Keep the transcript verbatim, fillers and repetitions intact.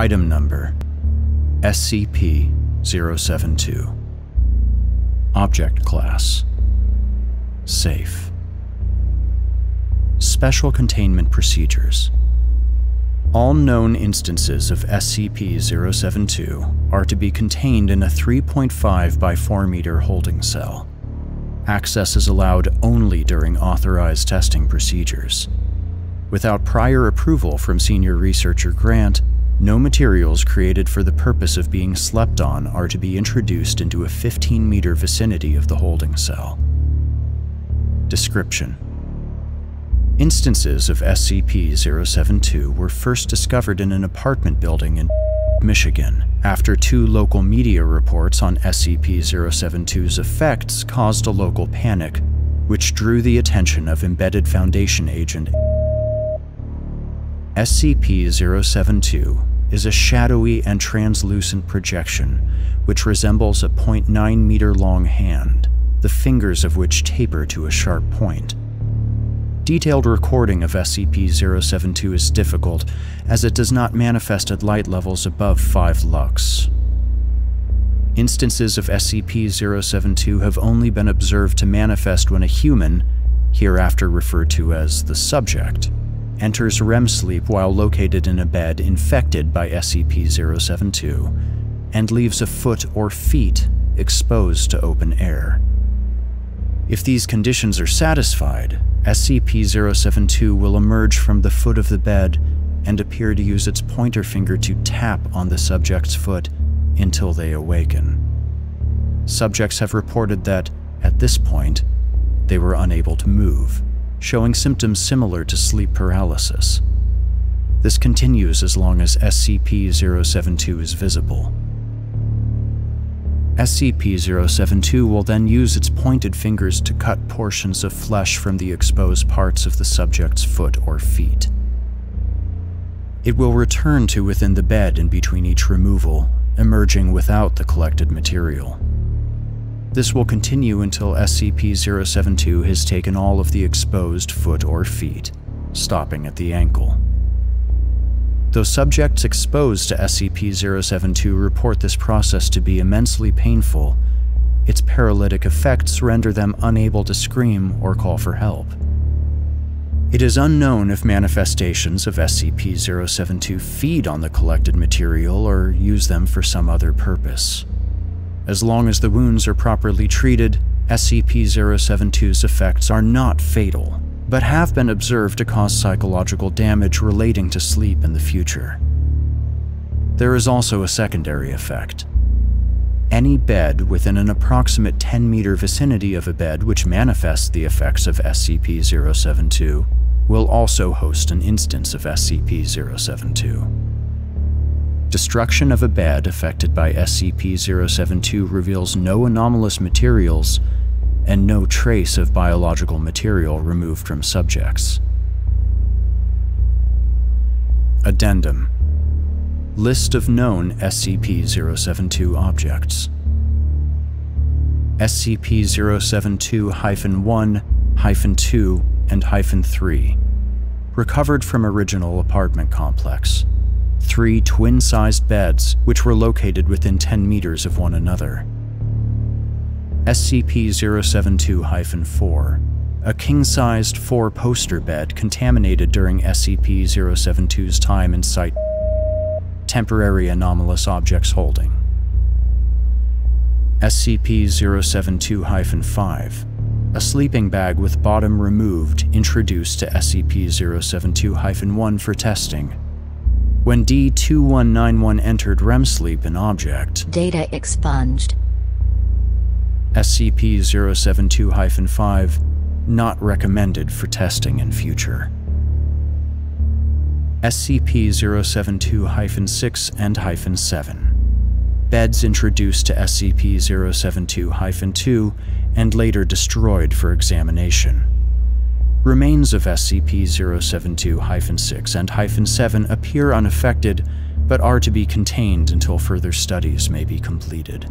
Item Number S C P zero seven two. Object Class Safe. Special Containment Procedures. All known instances of S C P zero seven two are to be contained in a three point five by four meter holding cell. Access is allowed only during authorized testing procedures. Without prior approval from Senior Researcher Grant, no materials created for the purpose of being slept on are to be introduced into a fifteen meter vicinity of the holding cell. Description. Instances of S C P zero seven two were first discovered in an apartment building in Michigan, after two local media reports on S C P zero seven two's effects caused a local panic, which drew the attention of Embedded Foundation agent. S C P zero seven two is a shadowy and translucent projection which resembles a zero point nine meter long hand, the fingers of which taper to a sharp point. Detailed recording of S C P zero seven two is difficult, as it does not manifest at light levels above five lux. Instances of S C P zero seven two have only been observed to manifest when a human, hereafter referred to as the subject, enters R E M sleep while located in a bed infected by S C P zero seven two, and leaves a foot or feet exposed to open air. If these conditions are satisfied, S C P zero seven two will emerge from the foot of the bed and appear to use its pointer finger to tap on the subject's foot until they awaken. Subjects have reported that, at this point, they were unable to move, showing symptoms similar to sleep paralysis. This continues as long as S C P zero seven two is visible. S C P zero seven two will then use its pointed fingers to cut portions of flesh from the exposed parts of the subject's foot or feet. It will return to within the bed in between each removal, emerging without the collected material. This will continue until S C P zero seven two has taken all of the exposed foot or feet, stopping at the ankle. Though subjects exposed to S C P zero seven two report this process to be immensely painful, its paralytic effects render them unable to scream or call for help. It is unknown if manifestations of S C P zero seven two feed on the collected material or use them for some other purpose. As long as the wounds are properly treated, S C P zero seven two's effects are not fatal, but have been observed to cause psychological damage relating to sleep in the future. There is also a secondary effect. Any bed within an approximate ten meter vicinity of a bed which manifests the effects of S C P zero seven two will also host an instance of S C P zero seven two. Destruction of a bed affected by S C P zero seven two reveals no anomalous materials and no trace of biological material removed from subjects. Addendum. List of known S C P zero seven two objects. S C P zero seven two dash one, dash two, and dash three. Recovered from original apartment complex. Three twin-sized beds which were located within ten meters of one another. S C P zero seven two dash four, a king-sized four-poster bed contaminated during S C P zero seven two's time in Site Temporary Anomalous Objects Holding. S C P zero seven two dash five, a sleeping bag with bottom removed introduced to S C P zero seven two dash one for testing. When D two one nine one entered R E M sleep in object, data expunged. S C P zero seven two dash five, not recommended for testing in future. S C P zero seven two dash six and dash seven, beds introduced to S C P zero seven two dash two and later destroyed for examination. Remains of S C P zero seven two dash six and dash seven appear unaffected, but are to be contained until further studies may be completed.